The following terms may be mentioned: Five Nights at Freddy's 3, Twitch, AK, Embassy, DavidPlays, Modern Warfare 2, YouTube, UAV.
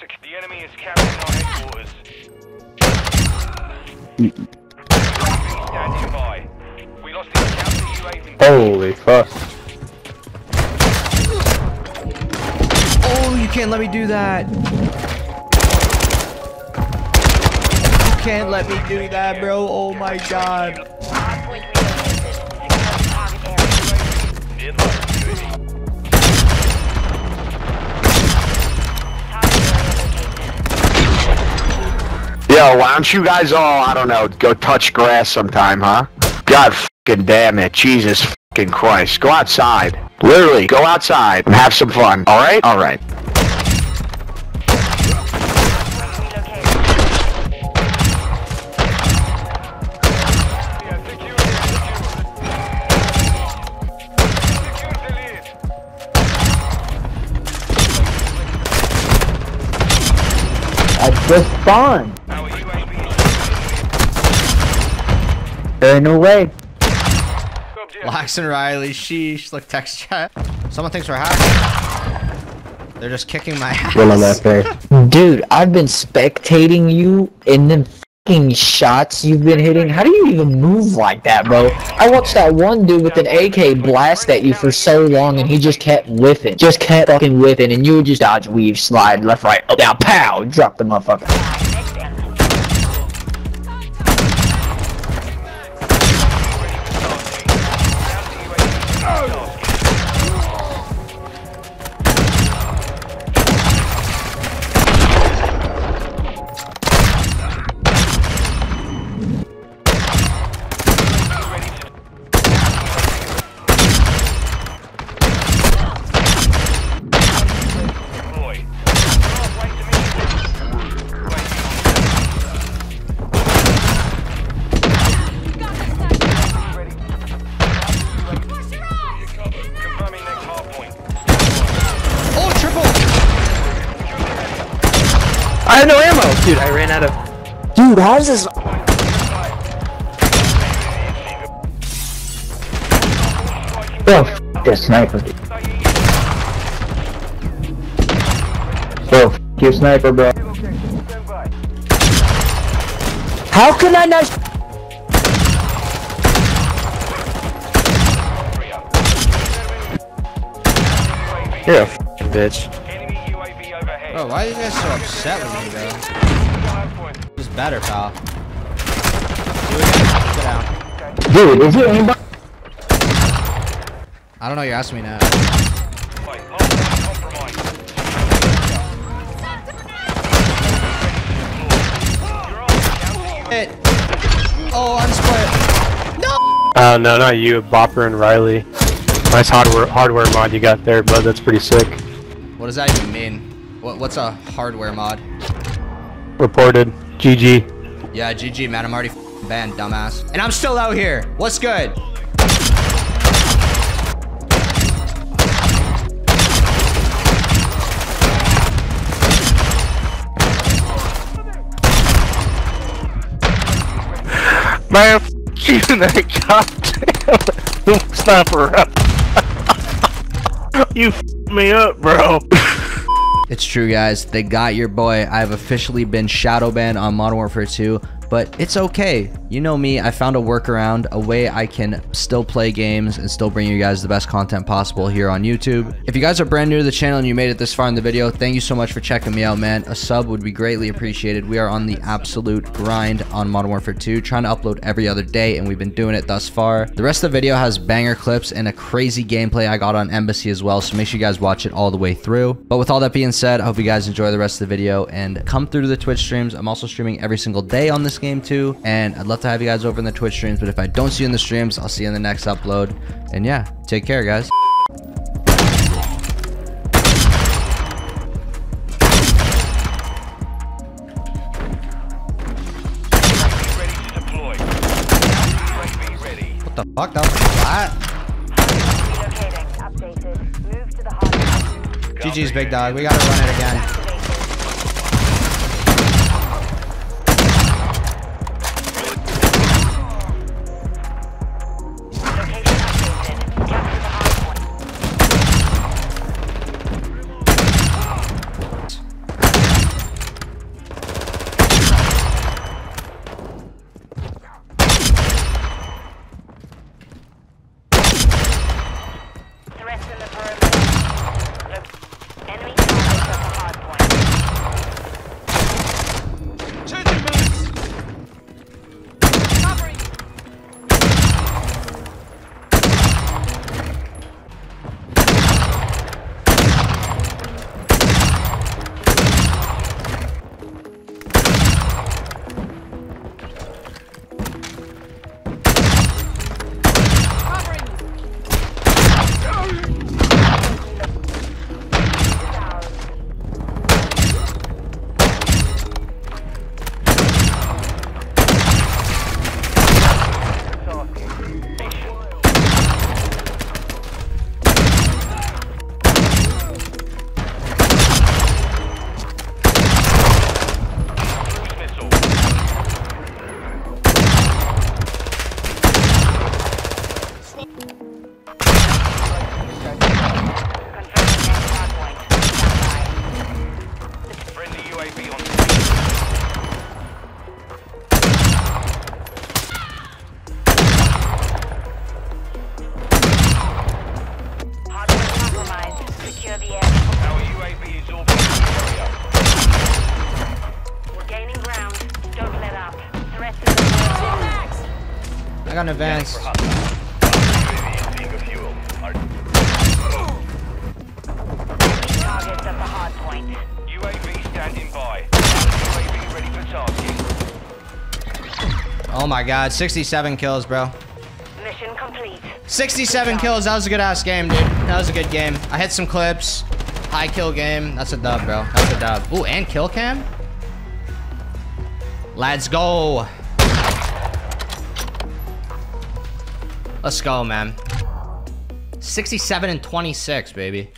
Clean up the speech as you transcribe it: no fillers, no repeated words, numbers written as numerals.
The enemy is capturing our headquarters. Standing by. We lost the captain UAV. Holy fuck. Oh, you can't let me do that. You can't let me do that, bro. Oh my god. Yo, why don't you guys all, I don't know, go touch grass sometime, huh? God fucking damn it. Jesus fucking Christ. Go outside. Literally, go outside and have some fun. Alright? Alright. That's just fun. There ain't no way. Lax and Riley, sheesh. Look, text chat. Someone thinks we're hacking. They're just kicking my ass. Dude, I've been spectating you and them fucking shots you've been hitting. How do you even move like that, bro? I watched that one dude with an AK blast at you for so long and he just kept whiffing. Just kept fucking whiffing and you would just dodge, weave, slide, left, right, up, down, pow! Drop the motherfucker. I have no ammo! Dude, I ran out of... Dude, how is this... Bro, f*** your sniper. Bro, f*** your sniper, bro. How can I not... You're a f***ing bitch. Bro, why are you guys so upset with me, bro? This is better, pal. Get down. Dude, is there anybody? I don't know, you're asking me now. Hit. Oh, I'm split. No! No, not you, Bopper and Riley. Nice hardware mod you got there, bud. That's pretty sick. What does that even mean? What's a hardware mod? Reported. GG. Yeah, GG, man. I'm already banned, dumbass. And I'm still out here. What's good? Man, f*** you in that goddamn sniper up. You f***ed me up, bro. It's true, guys. They got your boy. I've officially been shadow banned on Modern Warfare 2, but it's okay. You know me. I found a workaround, a way I can still play games and still bring you guys the best content possible here on YouTube. If you guys are brand new to the channel and you made it this far in the video, thank you so much for checking me out, man. A sub would be greatly appreciated. We are on the absolute grind on Modern Warfare 2, trying to upload every other day, and we've been doing it thus far. The rest of the video has banger clips and a crazy gameplay I got on Embassy as well, so make sure you guys watch it all the way through. But with all that being said, I hope you guys enjoy the rest of the video and come through to the Twitch streams. I'm also streaming every single day on this game too, and I'd love to have you guys over in the Twitch streams, but if I don't see you in the streams, I'll see you in the next upload. And yeah, take care, guys. What the fuck? That was flat. GG's, big dog. We gotta run it again. I got an advanced. Targets at the hard point. UAV standing by. UAV ready for target. Oh my god, 67 kills, bro. Mission complete. 67 kills, that was a good ass game, dude. That was a good game. I hit some clips. High kill game. That's a dub, bro. That's a dub. Ooh, and kill cam? Let's go. Let's go, man. 67 and 26, baby.